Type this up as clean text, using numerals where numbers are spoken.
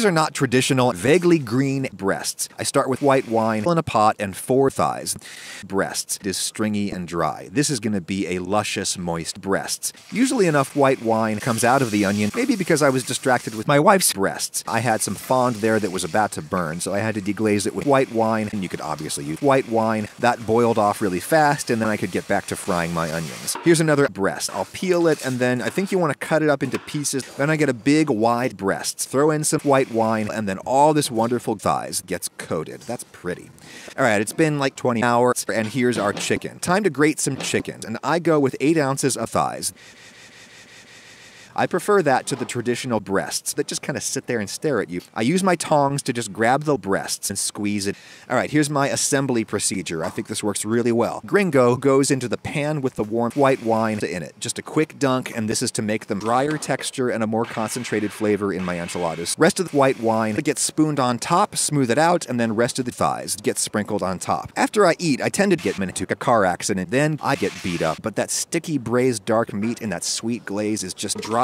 These are not traditional, vaguely green breasts. I start with white wine in a pot and 4 thighs. Breasts is stringy and dry. This is going to be a luscious, moist breasts. Usually enough white wine comes out of the onion, maybe because I was distracted with my wife's breasts. I had some fond there that was about to burn, so I had to deglaze it with white wine, and you could obviously use white wine. That boiled off really fast, and then I could get back to frying my onions. Here's another breast. I'll peel it, and then I think you want to cut it up into pieces. Then I get a big, wide breast. Throw in some white wine, and then all this wonderful thighs gets coated. That's pretty. All right, it's been like 20 hours, and here's our chicken. Time to grate some chicken, and I go with 8 ounces of thighs. I prefer that to the traditional breasts that just kind of sit there and stare at you. I use my tongs to just grab the breasts and squeeze it. All right, here's my assembly procedure. I think this works really well. Gringo goes into the pan with the warm white wine in it. Just a quick dunk, and this is to make them drier texture and a more concentrated flavor in my enchiladas. Rest of the white wine gets spooned on top, smooth it out, and then rest of the thighs get sprinkled on top. After I eat, I tend to get into a car accident. Then I get beat up, but that sticky braised dark meat and that sweet glaze is just dry.